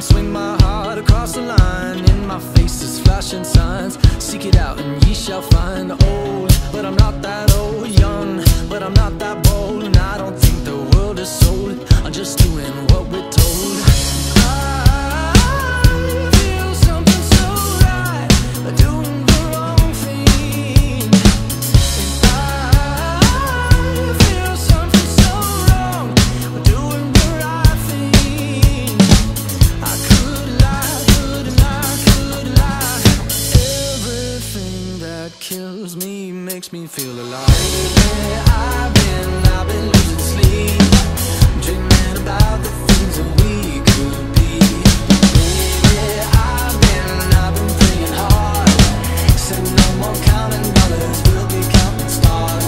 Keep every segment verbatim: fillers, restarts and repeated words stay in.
Swing my heart across the line. In my face is flashing signs. Seek it out and ye shall find. Old, but I'm not that old. Young, but I'm not that bold. And I don't think the world is sold. I'm just doing what we're told. I feel something so right, doing the wrong thing. I feel something so wrong, doing the right thing. Kills me, makes me feel alive. Yeah, I've been, I've been losing sleep, dreaming about the things that we could be. Yeah, I've been, I've been praying hard. Said no more counting dollars, we'll be counting stars.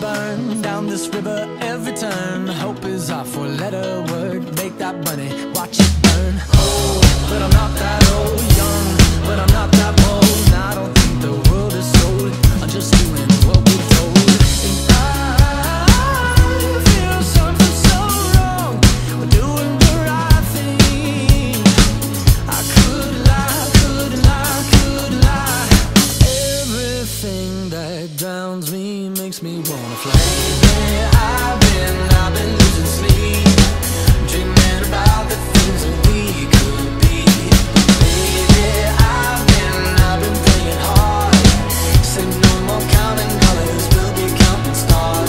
Burn down this river every turn. Hope is our four-letter word. Make that money, watch it burn. Old, but I'm not that old. Young, but I'm not that bold. And I don't think the world is sold. I'm just doing what we're told. And I feel something so wrong. We're doing the right thing. I could lie, could lie, could lie. Everything that drowns me makes me wanna fly. Yeah, I've been, I've been losing sleep, dreaming about the things that we could be. Yeah, I've been, I've been playing hard. Said no more counting dollars, we'll be counting stars.